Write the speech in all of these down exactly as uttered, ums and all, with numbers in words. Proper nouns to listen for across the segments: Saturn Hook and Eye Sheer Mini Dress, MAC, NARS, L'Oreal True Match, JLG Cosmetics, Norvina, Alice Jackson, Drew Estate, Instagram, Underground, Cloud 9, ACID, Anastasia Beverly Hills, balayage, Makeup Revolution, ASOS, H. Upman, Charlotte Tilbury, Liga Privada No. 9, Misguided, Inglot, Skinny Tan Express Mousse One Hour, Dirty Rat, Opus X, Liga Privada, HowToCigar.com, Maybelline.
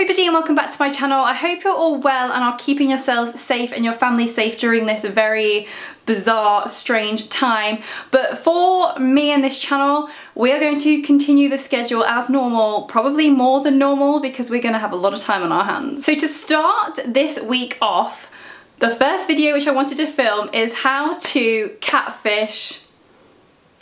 everybody and welcome back to my channel. I hope you're all well and are keeping yourselves safe and your family safe during this very bizarre, strange time. But for me and this channel, we are going to continue the schedule as normal, probably more than normal because we're going to have a lot of time on our hands. So to start this week off, the first video which I wanted to film is how to catfish,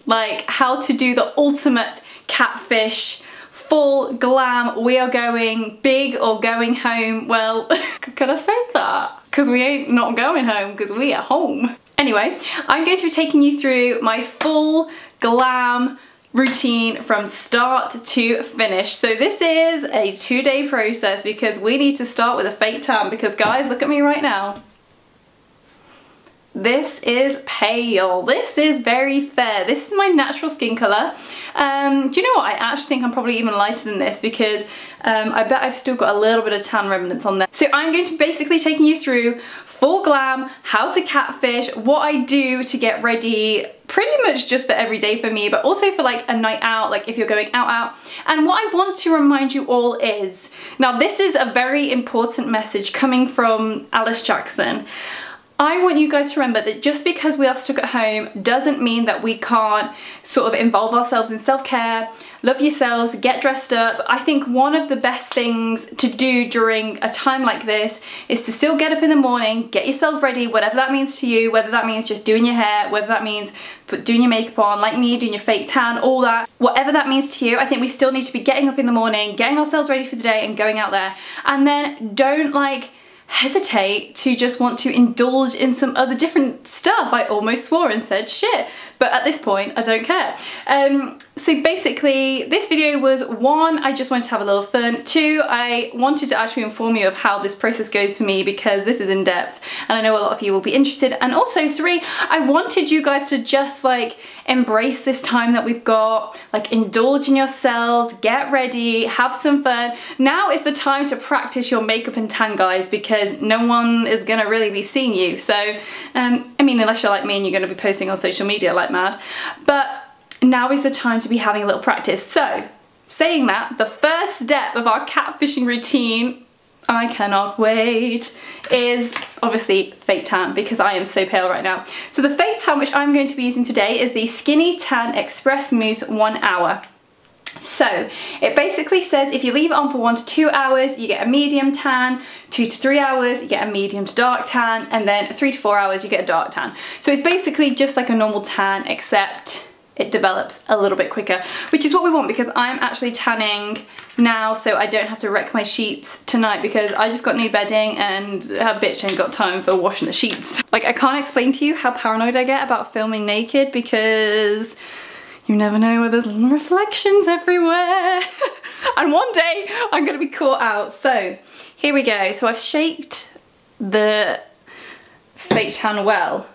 like how to do the ultimate catfish full glam, we are going big or going home. Well, could I say that? Because we ain't not going home, because we are home. Anyway, I'm going to be taking you through my full glam routine from start to finish. So this is a two-day process because we need to start with a fake tan because guys, look at me right now. This is pale, this is very fair, this is my natural skin colour. Um, do you know what, I actually think I'm probably even lighter than this because um, I bet I've still got a little bit of tan remnants on there. So I'm going to be basically taking you through full glam, how to catfish, what I do to get ready pretty much just for every day for me, but also for like a night out, like if you're going out out. And what I want to remind you all is, now this is a very important message coming from Alice Jackson. I want you guys to remember that just because we are stuck at home doesn't mean that we can't sort of involve ourselves in self-care, love yourselves, get dressed up. I think one of the best things to do during a time like this is to still get up in the morning, get yourself ready, whatever that means to you, whether that means just doing your hair, whether that means doing your makeup on, like me, doing your fake tan, all that. Whatever that means to you, I think we still need to be getting up in the morning, getting ourselves ready for the day and going out there. And then don't like, hesitate to just want to indulge in some other different stuff. I almost swore and said shit, but at this point I don't care. Um, so basically this video was one, I just wanted to have a little fun. Two, I wanted to actually inform you of how this process goes for me because this is in depth and I know a lot of you will be interested. And also three, I wanted you guys to just like embrace this time that we've got, like indulge in yourselves, get ready, have some fun. Now is the time to practice your makeup and tan, guys, because no one is going to really be seeing you. So, um, I mean, unless you're like me and you're going to be posting on social media like mad, but now is the time to be having a little practice. So, saying that, the first step of our catfishing routine, I cannot wait, is obviously fake tan because I am so pale right now. So the fake tan which I'm going to be using today is the Skinny Tan Express Mousse One Hour. So it basically says if you leave it on for one to two hours, you get a medium tan, two to three hours, you get a medium to dark tan, and then three to four hours, you get a dark tan. So it's basically just like a normal tan, except it develops a little bit quicker, which is what we want because I'm actually tanning now so I don't have to wreck my sheets tonight because I just got new bedding and her bitch ain't got time for washing the sheets. Like I can't explain to you how paranoid I get about filming naked because you never know where there's little reflections everywhere. And one day I'm gonna be caught out. So here we go. So I've shaked the fake tan well.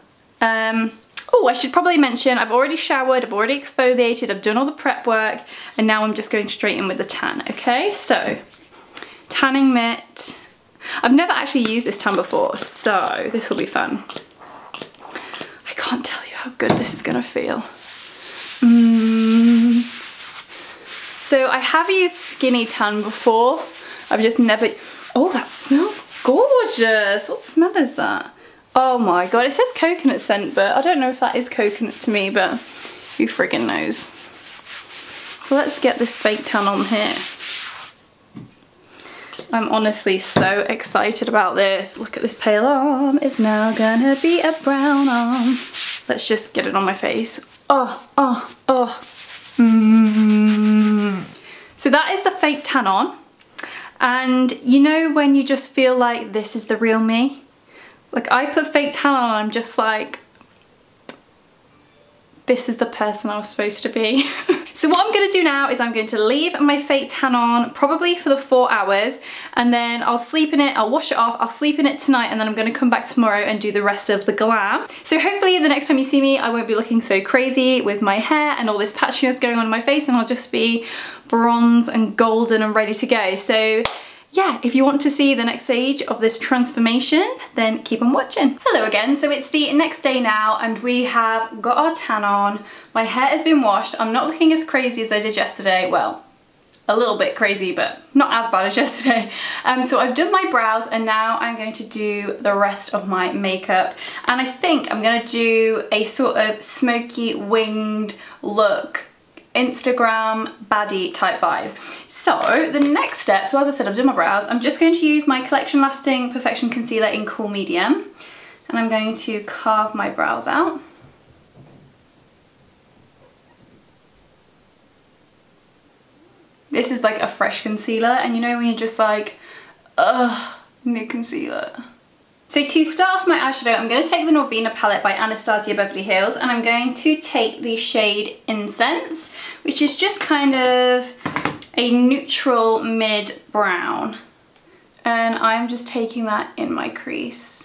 Um, oh, I should probably mention I've already showered, I've already exfoliated, I've done all the prep work, and now I'm just going straight in with the tan, okay? So, tanning mitt. I've never actually used this tan before, so this will be fun. I can't tell you how good this is gonna feel. Mm. So I have used Skinny Tan before, I've just never, oh that smells gorgeous, what smell is that? Oh my god, it says coconut scent but I don't know if that is coconut to me, but who friggin knows. So let's get this fake tan on here. I'm honestly so excited about this, look at this pale arm, it's now gonna be a brown arm. Let's just get it on my face. Oh, oh, oh. Mm. So that is the fake tan on. And you know when you just feel like this is the real me? Like I put fake tan on and I'm just like, this is the person I was supposed to be. So what I'm gonna do now is I'm going to leave my fake tan on probably for the four hours and then I'll sleep in it, I'll wash it off, I'll sleep in it tonight and then I'm gonna come back tomorrow and do the rest of the glam. So hopefully the next time you see me I won't be looking so crazy with my hair and all this patchiness going on in my face and I'll just be bronze and golden and ready to go. So yeah, if you want to see the next stage of this transformation, then keep on watching. Hello again, so it's the next day now and we have got our tan on. My hair has been washed. I'm not looking as crazy as I did yesterday. Well, a little bit crazy, but not as bad as yesterday. Um, so I've done my brows and now I'm going to do the rest of my makeup. And I think I'm going to do a sort of smoky winged look, Instagram baddie type vibe. So the next step, so as I said, I've done my brows. I'm just going to use my Collection Lasting Perfection Concealer in Cool Medium. And I'm going to carve my brows out. This is like a fresh concealer, and you know when you're just like, ugh, new concealer. So to start off my eyeshadow, I'm going to take the Norvina palette by Anastasia Beverly Hills, and I'm going to take the shade Incense, which is just kind of a neutral mid-brown. And I'm just taking that in my crease.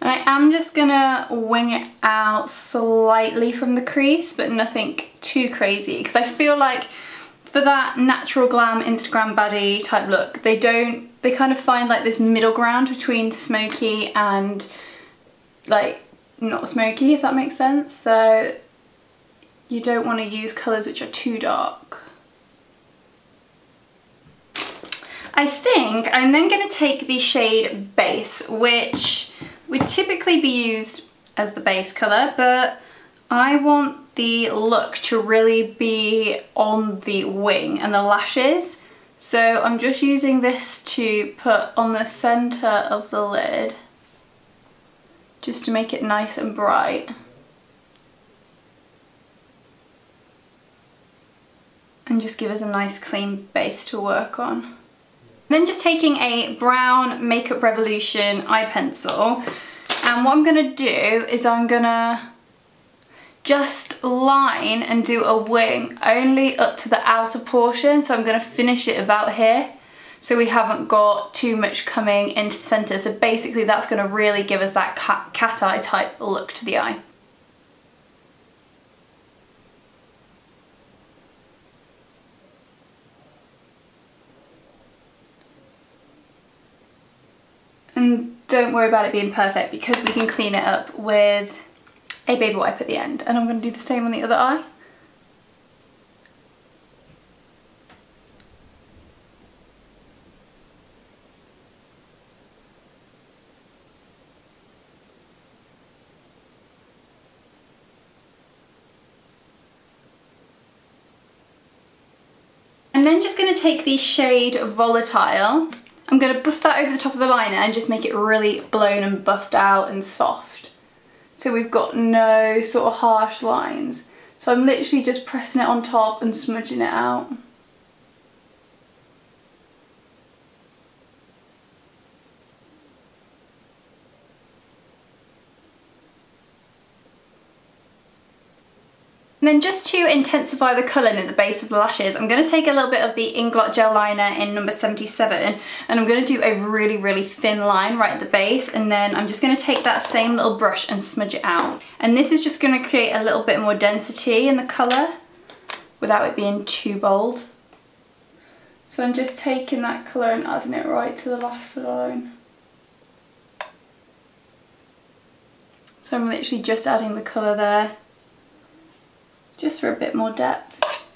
And I am just gonna wing it out slightly from the crease, but nothing too crazy, because I feel like for that natural glam Instagram baddie type look, they don't, they kind of find like this middle ground between smoky and like not smoky, if that makes sense. So you don't want to use colours which are too dark. I think I'm then going to take the shade Base, which would typically be used as the base colour, but I want the look to really be on the wing and the lashes. So I'm just using this to put on the centre of the lid, just to make it nice and bright. And just give us a nice clean base to work on. Then just taking a brown Makeup Revolution eye pencil, and what I'm going to do is I'm going to just line and do a wing only up to the outer portion, so I'm going to finish it about here so we haven't got too much coming into the centre. So basically that's going to really give us that cat, cat eye type look to the eye. And don't worry about it being perfect, because we can clean it up with a baby wipe at the end. And I'm going to do the same on the other eye. And then just going to take the shade Volatile. I'm going to buff that over the top of the liner and just make it really blown and buffed out and soft. So we've got no sort of harsh lines. So I'm literally just pressing it on top and smudging it out. And then just to intensify the colour near the base of the lashes, I'm going to take a little bit of the Inglot gel liner in number seventy-seven, and I'm going to do a really, really thin line right at the base, and then I'm just going to take that same little brush and smudge it out. And this is just going to create a little bit more density in the colour without it being too bold. So I'm just taking that colour and adding it right to the last line. So I'm literally just adding the colour there, just for a bit more depth.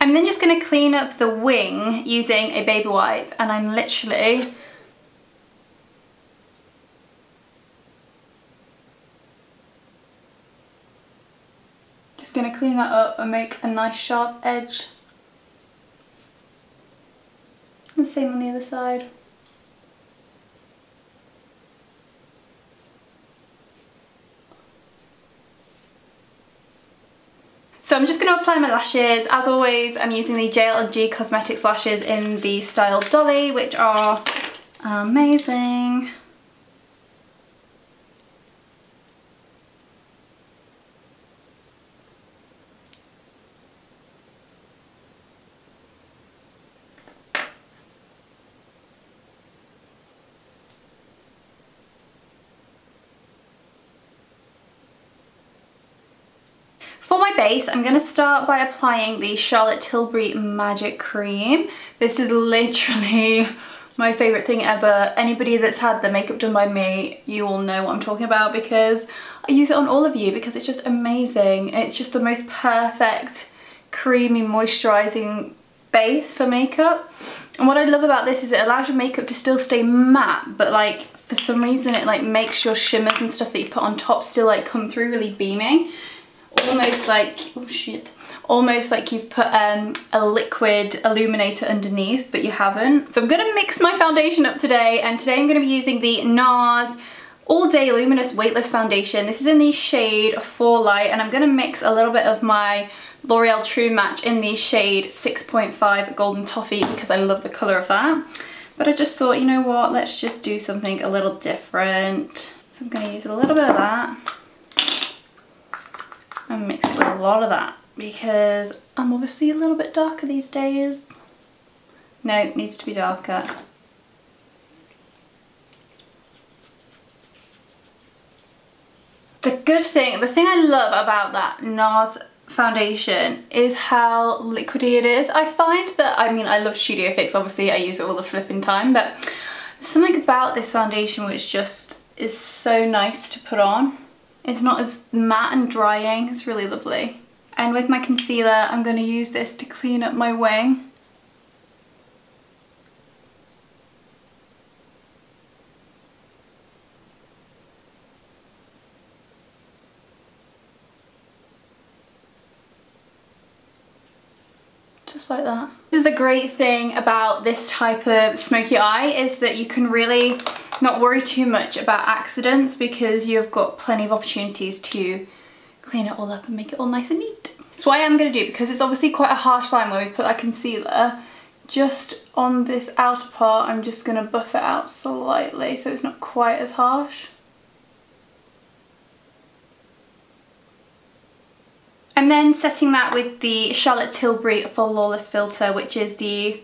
I'm then just going to clean up the wing using a baby wipe, and I'm literally just going to clean that up and make a nice sharp edge. And the same on the other side. So I'm just going to apply my lashes. As always, I'm using the J L G Cosmetics lashes in the style Dolly, which are amazing. For my base, I'm going to start by applying the Charlotte Tilbury Magic Cream. This is literally my favourite thing ever. Anybody that's had the makeup done by me, you will know what I'm talking about because I use it on all of you because it's just amazing. It's just the most perfect creamy moisturising base for makeup. And what I love about this is it allows your makeup to still stay matte, but like for some reason it like makes your shimmers and stuff that you put on top still like come through really beaming. Almost like, oh shit, almost like you've put um, a liquid illuminator underneath, but you haven't. So I'm going to mix my foundation up today, and today I'm going to be using the NARS All Day Luminous Weightless Foundation. This is in the shade four light, and I'm going to mix a little bit of my L'Oreal True Match in the shade six point five Golden Toffee because I love the colour of that. But I just thought, you know what, let's just do something a little different. So I'm going to use a little bit of that and mix it with a lot of that because I'm obviously a little bit darker these days. No, it needs to be darker. The good thing, the thing I love about that NARS foundation is how liquidy it is. I find that, I mean, I love Studio Fix, obviously I use it all the flipping time, but there's something about this foundation which just is so nice to put on. It's not as matte and drying, it's really lovely. And with my concealer, I'm going to use this to clean up my wing. Just like that. This is the great thing about this type of smoky eye, is that you can really not worry too much about accidents because you've got plenty of opportunities to clean it all up and make it all nice and neat. So what I am going to do, because it's obviously quite a harsh line where we put that concealer, just on this outer part I'm just going to buff it out slightly so it's not quite as harsh. And then setting that with the Charlotte Tilbury Full Lawless Filter, which is the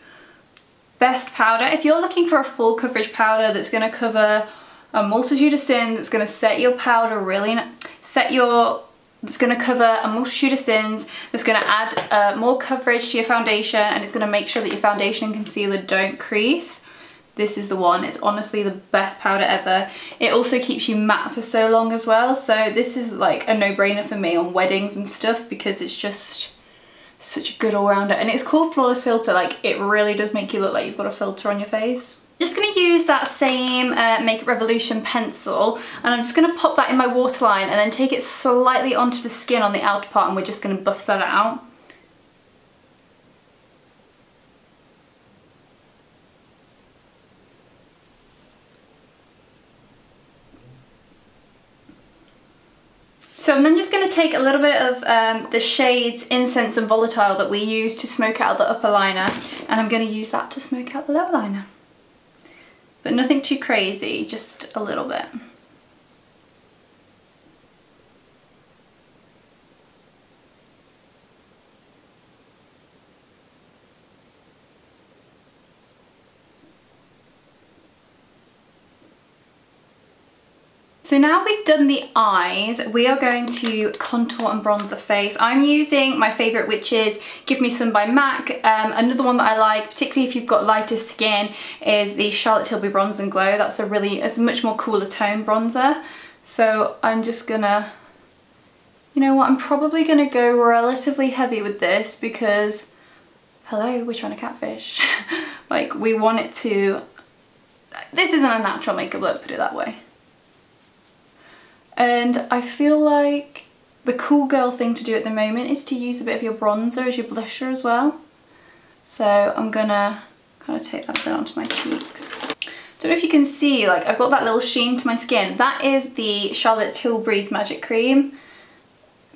best powder. If you're looking for a full coverage powder that's going to cover a multitude of sins, that's going to set your powder really, set your, that's going to cover a multitude of sins, that's going to add uh, more coverage to your foundation, and it's going to make sure that your foundation and concealer don't crease. This is the one. It's honestly the best powder ever. It also keeps you matte for so long as well, so this is like a no-brainer for me on weddings and stuff because it's just such a good all-rounder. And it's called Flawless Filter. Like, it really does make you look like you've got a filter on your face. Just going to use that same uh, Makeup Revolution pencil, and I'm just going to pop that in my waterline and then take it slightly onto the skin on the outer part, and we're just going to buff that out. So I'm then just going to take a little bit of um, the shades Incense and Volatile that we use to smoke out the upper liner, and I'm going to use that to smoke out the lower liner. But nothing too crazy, just a little bit. So now we've done the eyes, we are going to contour and bronze the face. I'm using my favourite, which is Give Me Some by MAC. Um, another one that I like, particularly if you've got lighter skin, is the Charlotte Tilbury Bronze and Glow. That's a really, it's a much more cooler tone bronzer. So I'm just gonna, you know what, I'm probably gonna go relatively heavy with this because, hello, we're trying to catfish. Like, we want it to, this isn't a natural makeup look, put it that way. And I feel like the cool girl thing to do at the moment is to use a bit of your bronzer as your blusher as well. So I'm gonna kind of take that bit onto my cheeks. Don't know if you can see, like, I've got that little sheen to my skin. That is the Charlotte Tilbury's Magic Cream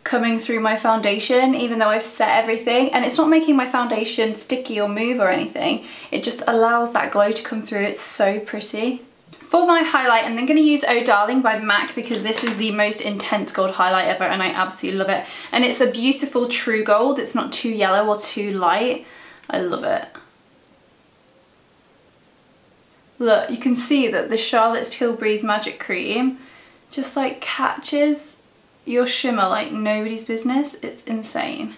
coming through my foundation, even though I've set everything, and it's not making my foundation sticky or move or anything. It just allows that glow to come through. It's so pretty. For my highlight, I'm then going to use Oh Darling by MAC because this is the most intense gold highlight ever and I absolutely love it. And it's a beautiful true gold. It's not too yellow or too light. I love it. Look, you can see that the Charlotte Tilbury's Magic Cream just like catches your shimmer like nobody's business. It's insane.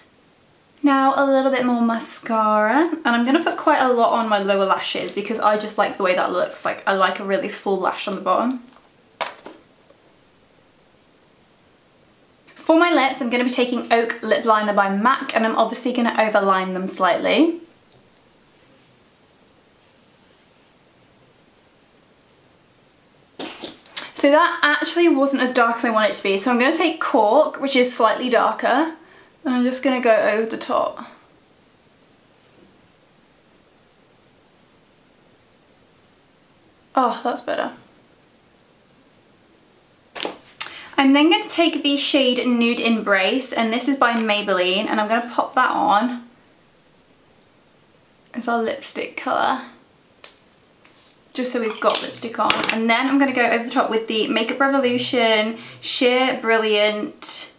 Now a little bit more mascara, and I'm going to put quite a lot on my lower lashes because I just like the way that looks. Like, I like a really full lash on the bottom. For my lips, I'm going to be taking Oak Lip Liner by MAC, and I'm obviously going to overline them slightly. So that actually wasn't as dark as I want it to be, so I'm going to take Cork, which is slightly darker, and I'm just going to go over the top. Oh, that's better. I'm then going to take the shade Nude Embrace, and this is by Maybelline, and I'm going to pop that on. It's our lipstick colour, just so we've got lipstick on. And then I'm going to go over the top with the Makeup Revolution Sheer Brilliant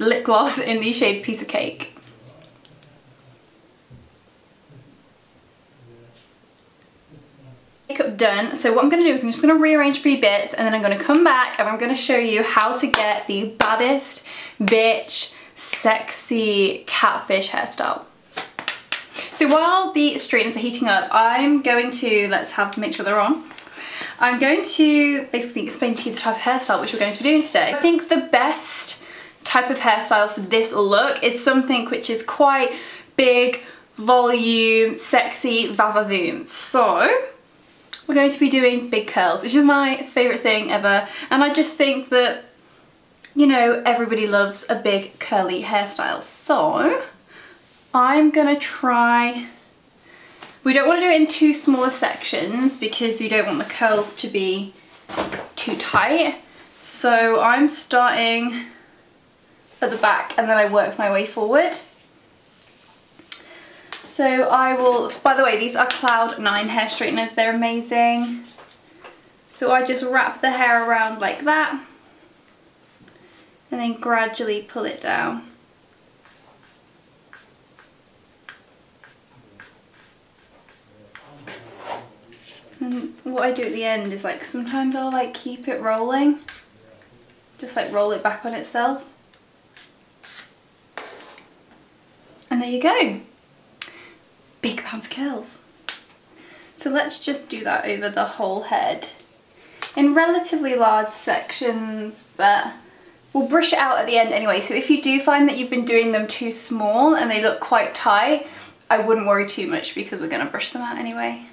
Lip Gloss in the shade Piece of Cake. Makeup done. So what I'm going to do is I'm just going to rearrange three bits, and then I'm going to come back and I'm going to show you how to get the baddest bitch sexy catfish hairstyle. So while the straighteners are heating up, I'm going to, let's have make sure they're on. I'm going to basically explain to you the type of hairstyle which we're going to be doing today. I think the best type of hairstyle for this look is something which is quite big, volume, sexy, vavavoom. So we're going to be doing big curls, which is my favourite thing ever. And I just think that, you know, everybody loves a big curly hairstyle. So I'm gonna try, we don't want to do it in too smaller sections because you don't want the curls to be too tight. So I'm starting at the back and then I work my way forward. So I will, by the way, these are Cloud nine hair straighteners, they're amazing. So I just wrap the hair around like that and then gradually pull it down. And what I do at the end is, like, sometimes I'll like keep it rolling, just like roll it back on itself. And there you go, big bounce curls. So let's just do that over the whole head in relatively large sections, but we'll brush it out at the end anyway. So if you do find that you've been doing them too small and they look quite tight, I wouldn't worry too much because we're going to brush them out anyway.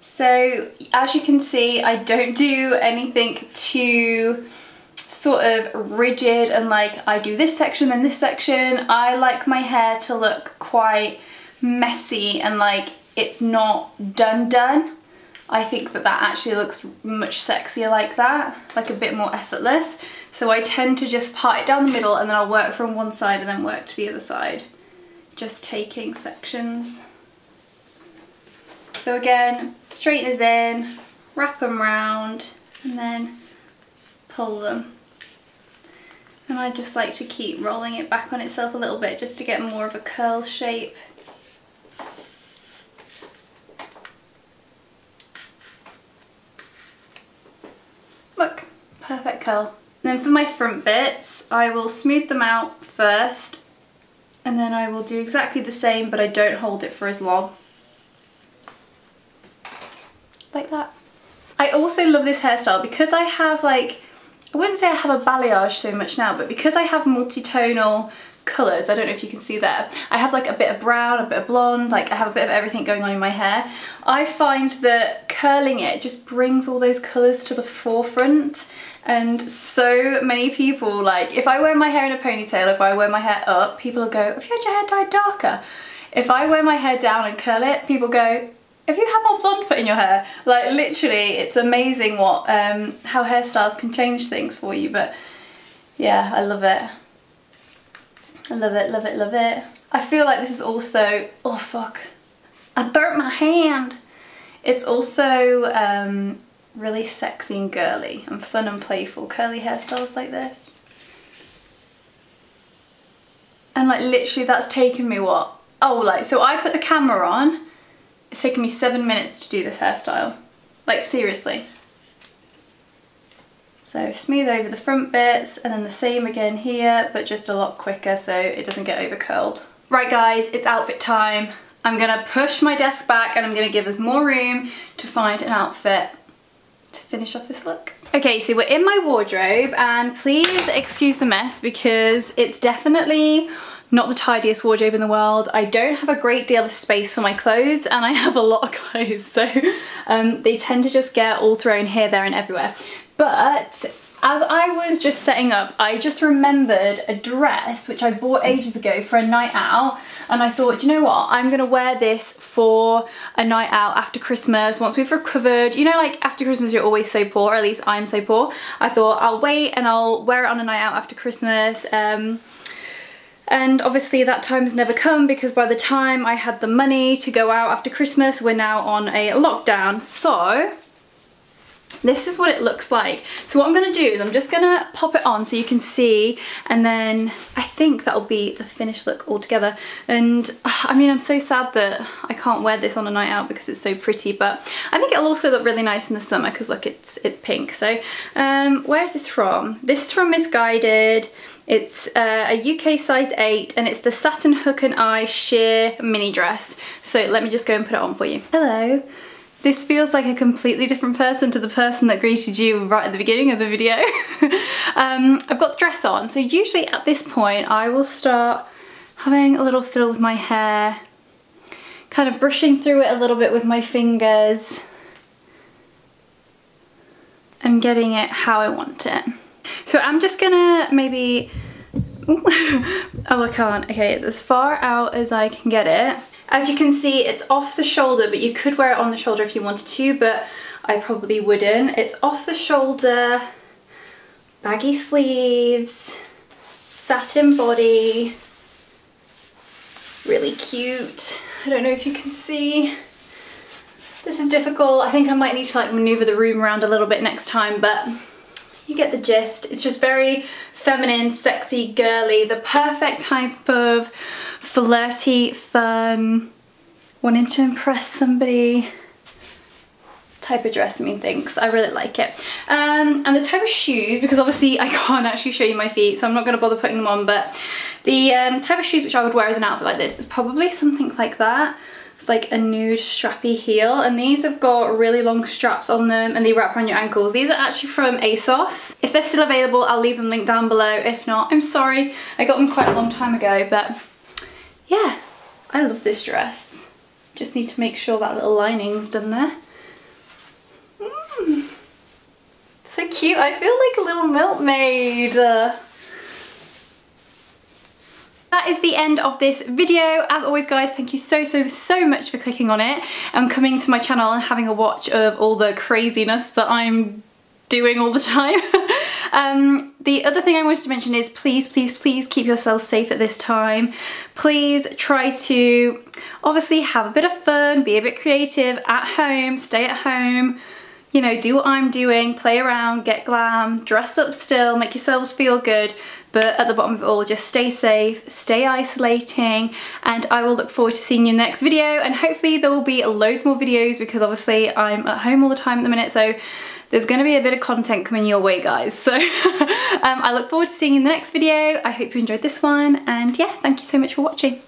So as you can see, I don't do anything too sort of rigid and like I do this section then this section. I like my hair to look quite messy and like it's not done done. I think that that actually looks much sexier like that, like a bit more effortless. So I tend to just part it down the middle and then I'll work from one side and then work to the other side. Just taking sections. So again, straighteners in, wrap them round, and then pull them. And I just like to keep rolling it back on itself a little bit just to get more of a curl shape. Look, perfect curl. And then for my front bits, I will smooth them out first, and then I will do exactly the same, but I don't hold it for as long. Like that. I also love this hairstyle because I have like, I wouldn't say I have a balayage so much now, but because I have multi-tonal colours, I don't know if you can see there, I have like a bit of brown, a bit of blonde, like I have a bit of everything going on in my hair. I find that curling it just brings all those colours to the forefront, and so many people, like if I wear my hair in a ponytail, if I wear my hair up, people will go, have you had your hair dyed darker? If I wear my hair down and curl it, people go, if you have more blonde put in your hair, like literally it's amazing what um, how hairstyles can change things for you. But yeah, I love it. I love it, love it, love it. I feel like this is also, oh fuck, I burnt my hand. It's also um, really sexy and girly and fun and playful, curly hairstyles like this. And like literally that's taken me what? Oh like, so I put the camera on It's taken me seven minutes to do this hairstyle. Like, seriously. So smooth over the front bits, and then the same again here, but just a lot quicker so it doesn't get over curled. Right guys, it's outfit time. I'm gonna push my desk back and I'm gonna give us more room to find an outfit to finish off this look. Okay, so we're in my wardrobe, and please excuse the mess because it's definitely not the tidiest wardrobe in the world. I don't have a great deal of space for my clothes, and I have a lot of clothes, so um, they tend to just get all thrown here, there and everywhere. But as I was just setting up, I just remembered a dress which I bought ages ago for a night out, and I thought, you know what, I'm gonna wear this for a night out after Christmas, once we've recovered. You know, like after Christmas you're always so poor, or at least I'm so poor. I thought I'll wait and I'll wear it on a night out after Christmas. Um, And obviously that time has never come, because by the time I had the money to go out after Christmas, we're now on a lockdown. So this is what it looks like. So what I'm gonna do is I'm just gonna pop it on so you can see, and then I think that'll be the finished look altogether. And I mean, I'm so sad that I can't wear this on a night out because it's so pretty, but I think it'll also look really nice in the summer because look, it's it's pink. So um, where is this from? This is from Misguided. It's uh, a U K size eight, and it's the Saturn Hook and Eye Sheer Mini Dress. So let me just go and put it on for you. Hello. This feels like a completely different person to the person that greeted you right at the beginning of the video. um, I've got the dress on. So usually at this point, I will start having a little fiddle with my hair, kind of brushing through it a little bit with my fingers, and getting it how I want it. So I'm just gonna maybe, oh I can't, okay, it's as far out as I can get it. As you can see, it's off the shoulder, but you could wear it on the shoulder if you wanted to, but I probably wouldn't. It's off the shoulder, baggy sleeves, satin body, really cute. I don't know if you can see. This is difficult. I think I might need to like maneuver the room around a little bit next time, but you get the gist. It's just very feminine, sexy, girly, the perfect type of flirty, fun, wanting to impress somebody type of dress, I mean, thinks. I really like it. Um, and the type of shoes, because obviously I can't actually show you my feet, so I'm not gonna bother putting them on, but the um, type of shoes which I would wear with an outfit like this is probably something like that. It's like a nude strappy heel, and these have got really long straps on them and they wrap around your ankles. These are actually from ASOS. If they're still available, I'll leave them linked down below. If not, I'm sorry. I got them quite a long time ago, but yeah, I love this dress. Just need to make sure that little lining's done there. Mm. So cute. I feel like a little milkmaid. Uh, That is the end of this video. As always guys, thank you so so so much for clicking on it and coming to my channel and having a watch of all the craziness that I'm doing all the time. um, the other thing I wanted to mention is please please please keep yourselves safe at this time. Please try to obviously have a bit of fun, be a bit creative at home, stay at home. You know, do what I'm doing, play around, get glam, dress up still, make yourselves feel good, but at the bottom of it all, just stay safe, stay isolating, and I will look forward to seeing you in the next video, and hopefully there will be loads more videos because obviously I'm at home all the time at the minute, so there's going to be a bit of content coming your way, guys. So um, I look forward to seeing you in the next video. I hope you enjoyed this one, and yeah, thank you so much for watching.